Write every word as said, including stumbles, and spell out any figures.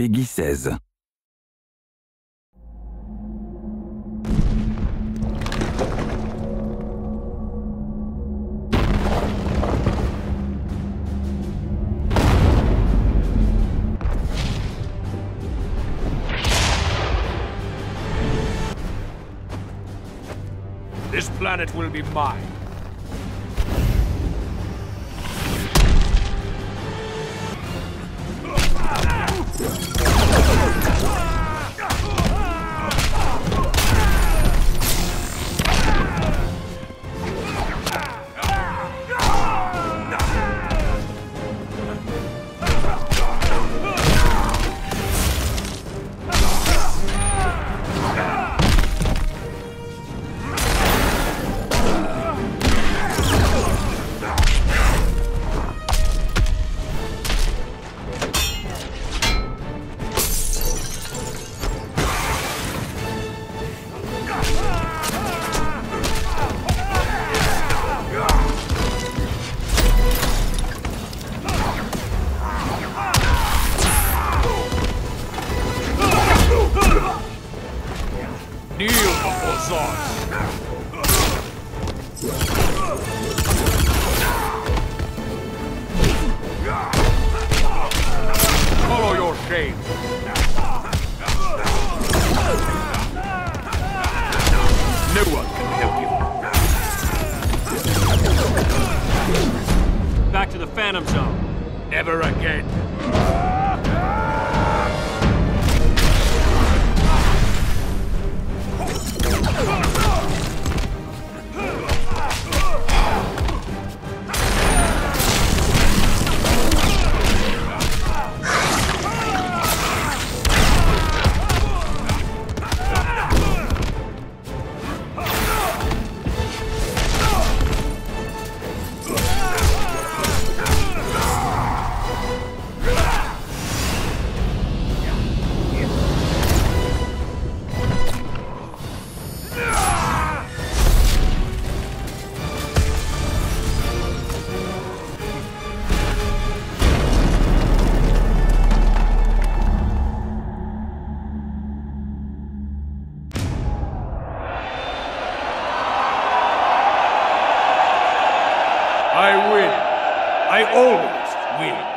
Peggy seize. This planet will be mine. Kneel before Zod. Follow your shame. No one can help you. Back to the Phantom Zone. Never again. I win. I always win.